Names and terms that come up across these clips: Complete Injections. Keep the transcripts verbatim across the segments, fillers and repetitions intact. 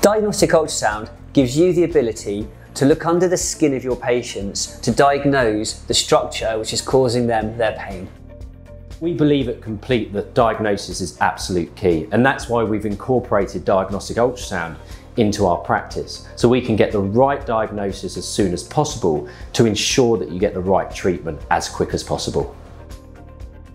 Diagnostic ultrasound gives you the ability to look under the skin of your patients to diagnose the structure which is causing them their pain. We believe at Complete that diagnosis is absolute key, and that's why we've incorporated diagnostic ultrasound into our practice, so we can get the right diagnosis as soon as possible to ensure that you get the right treatment as quick as possible.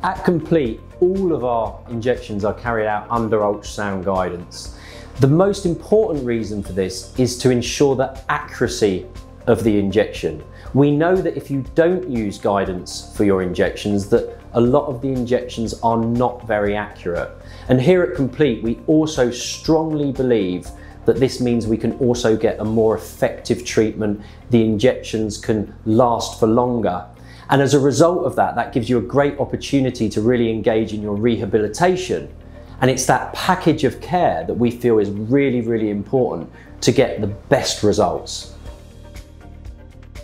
At Complete, all of our injections are carried out under ultrasound guidance. The most important reason for this is to ensure the accuracy of the injection. We know that if you don't use guidance for your injections, that a lot of the injections are not very accurate. And here at Complete, we also strongly believe that this means we can also get a more effective treatment. The injections can last for longer. And as a result of that, that gives you a great opportunity to really engage in your rehabilitation. And it's that package of care that we feel is really, really important to get the best results.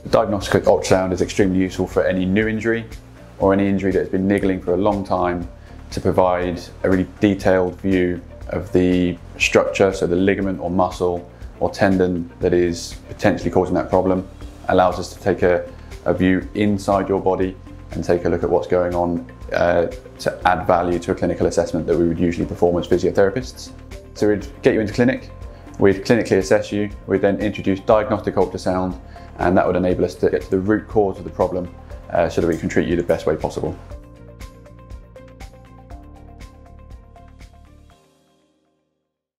Diagnostic ultrasound is extremely useful for any new injury or any injury that has been niggling for a long time, to provide a really detailed view of the structure, so the ligament or muscle or tendon that is potentially causing that problem. Allows us to take a, a view inside your body and take a look at what's going on uh, to add value to a clinical assessment that we would usually perform as physiotherapists. So we'd get you into clinic, we'd clinically assess you, we'd then introduce diagnostic ultrasound, and that would enable us to get to the root cause of the problem uh, so that we can treat you the best way possible.